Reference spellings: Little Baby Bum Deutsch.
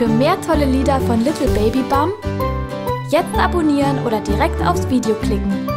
Für mehr tolle Lieder von Little Baby Bum jetzt abonnieren oder direkt aufs Video klicken.